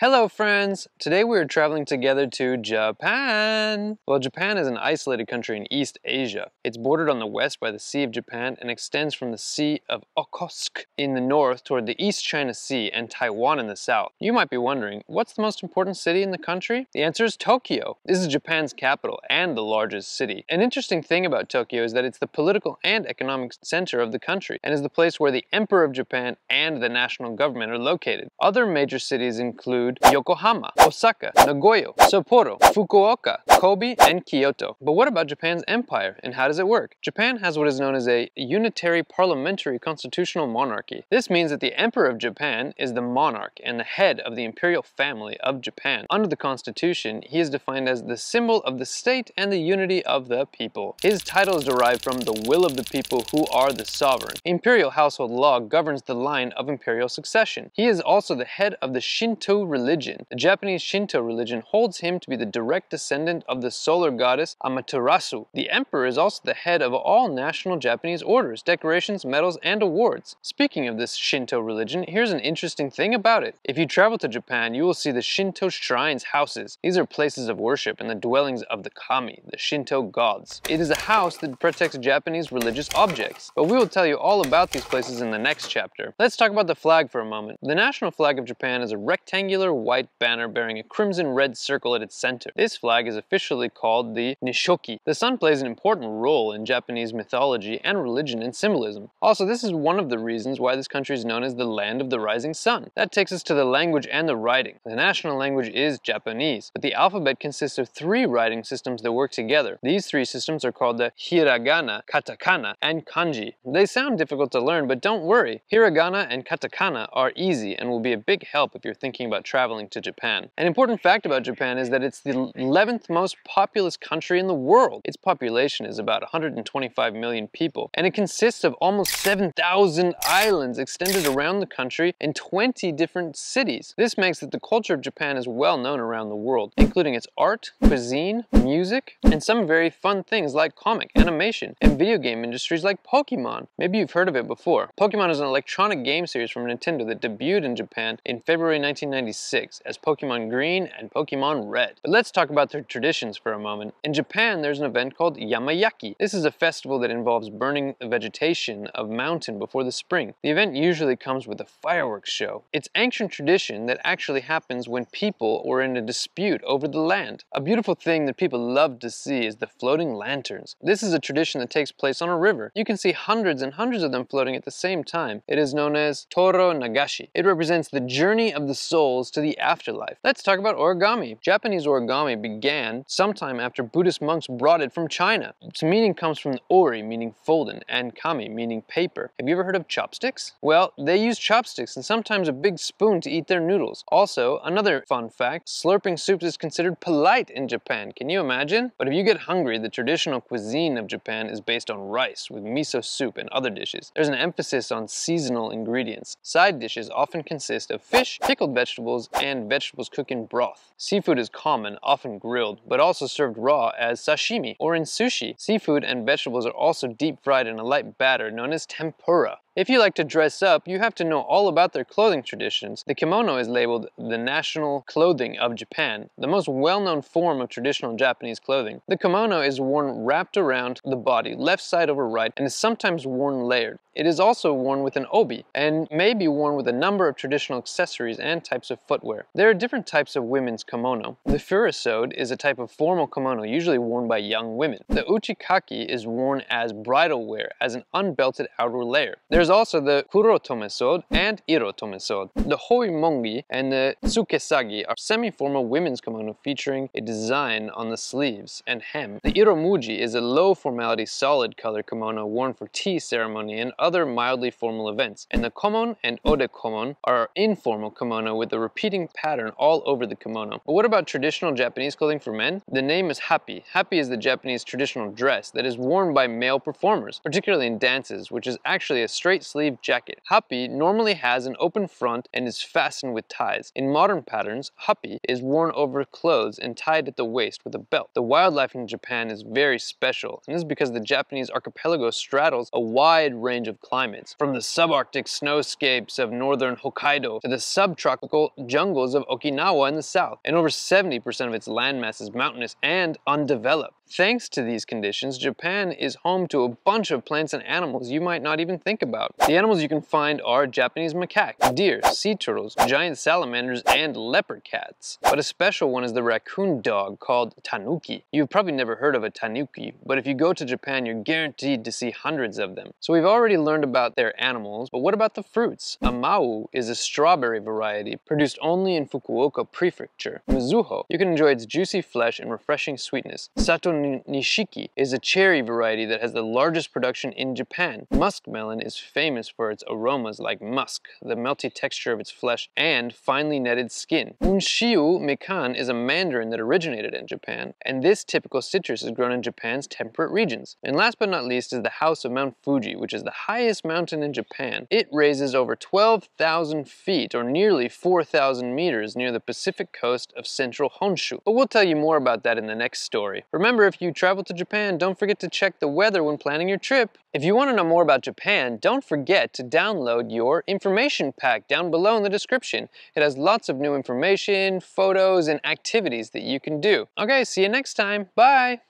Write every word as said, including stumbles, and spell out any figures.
Hello friends! Today we are traveling together to Japan! Well, Japan is an isolated country in East Asia. It's bordered on the west by the Sea of Japan and extends from the Sea of Okhotsk in the north toward the East China Sea and Taiwan in the south. You might be wondering, what's the most important city in the country? The answer is Tokyo. This is Japan's capital and the largest city. An interesting thing about Tokyo is that it's the political and economic center of the country and is the place where the Emperor of Japan and the national government are located. Other major cities include Yokohama, Osaka, Nagoya, Sapporo, Fukuoka, Kobe, and Kyoto. But what about Japan's empire and how does it work? Japan has what is known as a unitary parliamentary constitutional monarchy. This means that the Emperor of Japan is the monarch and the head of the imperial family of Japan. Under the constitution, he is defined as the symbol of the state and the unity of the people. His title is derived from the will of the people who are the sovereign. Imperial household law governs the line of imperial succession. He is also the head of the Shinto religion. Religion. The Japanese Shinto religion holds him to be the direct descendant of the solar goddess Amaterasu. The emperor is also the head of all national Japanese orders, decorations, medals, and awards. Speaking of this Shinto religion, here's an interesting thing about it. If you travel to Japan, you will see the Shinto shrines houses. These are places of worship and the dwellings of the kami, the Shinto gods. It is a house that protects Japanese religious objects, but we will tell you all about these places in the next chapter. Let's talk about the flag for a moment. The national flag of Japan is a rectangular white banner bearing a crimson red circle at its center. This flag is officially called the Nisshoki. The sun plays an important role in Japanese mythology and religion and symbolism. Also, this is one of the reasons why this country is known as the land of the rising sun. That takes us to the language and the writing. The national language is Japanese, but the alphabet consists of three writing systems that work together. These three systems are called the Hiragana, Katakana, and Kanji. They sound difficult to learn, but don't worry. Hiragana and Katakana are easy and will be a big help if you're thinking about traveling traveling to Japan. An important fact about Japan is that it's the eleventh most populous country in the world. Its population is about one hundred twenty-five million people, and it consists of almost seven thousand islands extended around the country in twenty different cities. This makes it the culture of Japan is well known around the world, including its art, cuisine, music, and some very fun things like comic, animation, and video game industries like Pokemon. Maybe you've heard of it before. Pokemon is an electronic game series from Nintendo that debuted in Japan in February nineteen ninety-six. As Pokemon Green and Pokemon Red. But let's talk about their traditions for a moment. In Japan, there's an event called Yamayaki. This is a festival that involves burning the vegetation of mountain before the spring. The event usually comes with a fireworks show. It's ancient tradition that actually happens when people were in a dispute over the land. A beautiful thing that people love to see is the floating lanterns. This is a tradition that takes place on a river. You can see hundreds and hundreds of them floating at the same time. It is known as Toro Nagashi. It represents the journey of the souls to To the afterlife. Let's talk about origami. Japanese origami began sometime after Buddhist monks brought it from China. Its meaning comes from ori, meaning folded, and kami, meaning paper. Have you ever heard of chopsticks? Well, they use chopsticks and sometimes a big spoon to eat their noodles. Also, another fun fact, slurping soups is considered polite in Japan. Can you imagine? But if you get hungry, the traditional cuisine of Japan is based on rice with miso soup and other dishes. There's an emphasis on seasonal ingredients. Side dishes often consist of fish, pickled vegetables, and vegetables cooked in broth. Seafood is common, often grilled, but also served raw as sashimi or in sushi. Seafood and vegetables are also deep fried in a light batter known as tempura. If you like to dress up, you have to know all about their clothing traditions. The kimono is labeled the national clothing of Japan, the most well-known form of traditional Japanese clothing. The kimono is worn wrapped around the body, left side over right, and is sometimes worn layered. It is also worn with an obi, and may be worn with a number of traditional accessories and types of footwear. There are different types of women's kimono. The furisode is a type of formal kimono usually worn by young women. The uchikake is worn as bridal wear, as an unbelted outer layer. There's There's also the kurotomesode and irotomesode. The hoimongi and the tsukesagi are semi-formal women's kimono featuring a design on the sleeves and hem. The iromuji is a low-formality solid color kimono worn for tea ceremony and other mildly formal events. And the komon and odekomon are informal kimono with a repeating pattern all over the kimono. But what about traditional Japanese clothing for men? The name is Happi. Happi is the Japanese traditional dress that is worn by male performers, particularly in dances, which is actually a straight sleeve jacket. Happi normally has an open front and is fastened with ties. In modern patterns, happi is worn over clothes and tied at the waist with a belt. The wildlife in Japan is very special, and this is because the Japanese archipelago straddles a wide range of of climates, from the subarctic snowscapes of northern Hokkaido to the subtropical jungles of Okinawa in the south, and over seventy percent of its landmass is mountainous and undeveloped. Thanks to these conditions, Japan is home to a bunch of plants and animals you might not even think about. The animals you can find are Japanese macaque, deer, sea turtles, giant salamanders, and leopard cats. But a special one is the raccoon dog called Tanuki. You've probably never heard of a Tanuki, but if you go to Japan, you're guaranteed to see hundreds of them. So we've already learned about their animals, but what about the fruits? Amau is a strawberry variety produced only in Fukuoka Prefecture. Mizuho, you can enjoy its juicy flesh and refreshing sweetness. Sato Nisshoki is a cherry variety that has the largest production in Japan. Muskmelon is famous for its aromas like musk, the melty texture of its flesh, and finely netted skin. Unshiu mikan is a mandarin that originated in Japan, and this typical citrus is grown in Japan's temperate regions. And last but not least is the house of Mount Fuji, which is the highest mountain in Japan. It raises over twelve thousand feet, or nearly four thousand meters, near the Pacific coast of central Honshu. But we'll tell you more about that in the next story. Remember, if you travel to Japan, don't forget to check the weather when planning your trip. If you want to know more about Japan, don't forget to download your information pack down below in the description. It has lots of new information, photos, and activities that you can do. Okay, see you next time. Bye!